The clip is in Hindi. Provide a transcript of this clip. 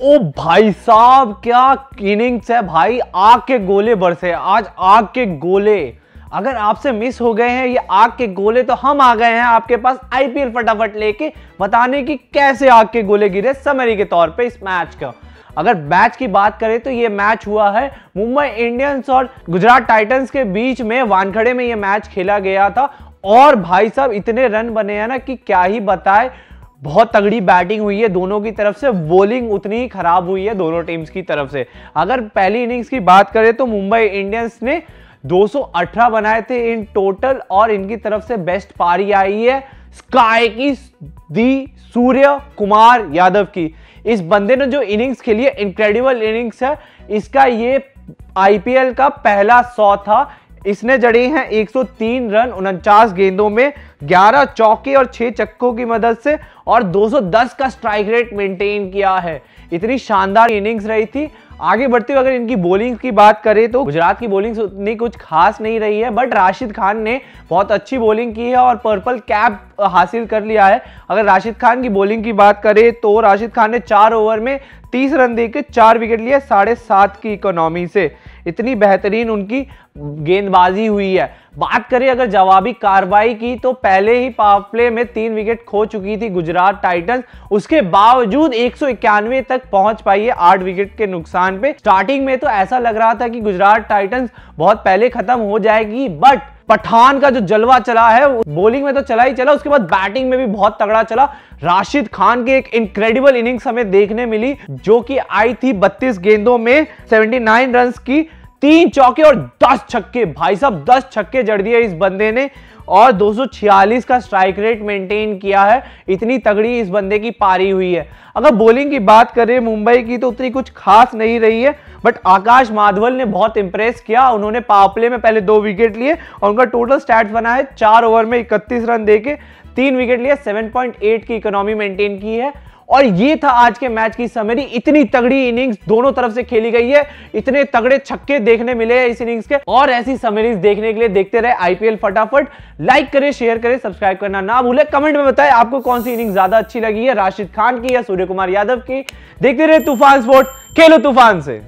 ओ भाई साहब, क्या इनिंग्स है भाई। आग के गोले बरसे आज, आग के गोले। अगर आपसे मिस हो गए हैं ये आग के गोले तो हम आ गए हैं आपके पास आईपीएल फटाफट लेके बताने की कैसे आग के गोले गिरे समरी के तौर पे इस मैच का। अगर मैच की बात करें तो ये मैच हुआ है मुंबई इंडियंस और गुजरात टाइटन्स के बीच में, वानखेड़े में ये मैच खेला गया था। और भाई साहब इतने रन बने हैं ना कि क्या ही बताए। बहुत तगड़ी बैटिंग हुई है दोनों की तरफ से, बॉलिंग उतनी ही खराब हुई है दोनों टीम्स की तरफ से। अगर पहली इनिंग्स की बात करें तो मुंबई इंडियंस ने 218 बनाए थे इन टोटल और इनकी तरफ से बेस्ट पारी आई है स्काई की दी सूर्य कुमार यादव की। इस बंदे ने जो इनिंग्स खेली है इनक्रेडिबल इनिंग्स है। इसका ये आईपीएल का पहला 100 था। इसने जड़े हैं 103 रन 49 गेंदों में, 11 चौके और 6 चक्कों की मदद से, और 210 का स्ट्राइक रेट मेंटेन किया है। इतनी शानदार इनिंग्स रही थी। आगे बढ़ते हुए अगर इनकी बॉलिंग की बात करें तो गुजरात की बॉलिंग उतनी कुछ खास नहीं रही है, बट राशिद खान ने बहुत अच्छी बॉलिंग की है और पर्पल कैप हासिल कर लिया है। अगर राशिद खान की बॉलिंग की बात करें तो राशिद खान ने 4 ओवर में 30 रन देकर 4 विकेट लिए 7.5 की इकोनॉमी से। इतनी बेहतरीन उनकी गेंदबाजी हुई है। बात करें अगर जवाबी कार्रवाई की तो पहले ही पावर प्ले में 3 विकेट खो चुकी थी गुजरात टाइटंस, उसके बावजूद 191 तक पहुंच पाई है 8 विकेट के नुकसान पे। स्टार्टिंग में तो ऐसा लग रहा था कि गुजरात टाइटंस बहुत पहले खत्म हो जाएगी, बट पठान का जो जलवा चला है बॉलिंग में तो चला ही चला, उसके बाद बैटिंग में भी बहुत तगड़ा चला। राशिद खान के एक इनक्रेडिबल इनिंग्स हमें देखने मिली जो कि आई थी 32 गेंदों में 79 रन की, 3 चौके और 10 छक्के। भाई साहब 10 छक्के जड़ दिए इस बंदे ने और 246 का स्ट्राइक रेट मेंटेन किया है। इतनी तगड़ी इस बंदे की पारी हुई है। अगर बॉलिंग की बात करें मुंबई की तो उतनी कुछ खास नहीं रही है, बट आकाश माधवल ने बहुत इंप्रेस किया। उन्होंने पावर प्ले में पहले 2 विकेट लिए और उनका टोटल स्टैट्स बना है 4 ओवर में 31 रन देके 3 विकेट लिए 7.8 की इकोनॉमी मेंटेन की है। और ये था आज के मैच की समरी। इतनी तगड़ी इनिंग्स दोनों तरफ से खेली गई है, इतने तगड़े छक्के देखने मिले हैं इस इनिंग्स के। और ऐसी समरीज देखने के लिए देखते रहे आईपीएल फटाफट। लाइक करें, शेयर करें, सब्सक्राइब करना ना भूलें। कमेंट में बताएं आपको कौन सी इनिंग ज्यादा अच्छी लगी है, राशिद खान की या सूर्य कुमार यादव की। देखते रहे तूफान स्पोर्ट्स, खेलो तूफान से।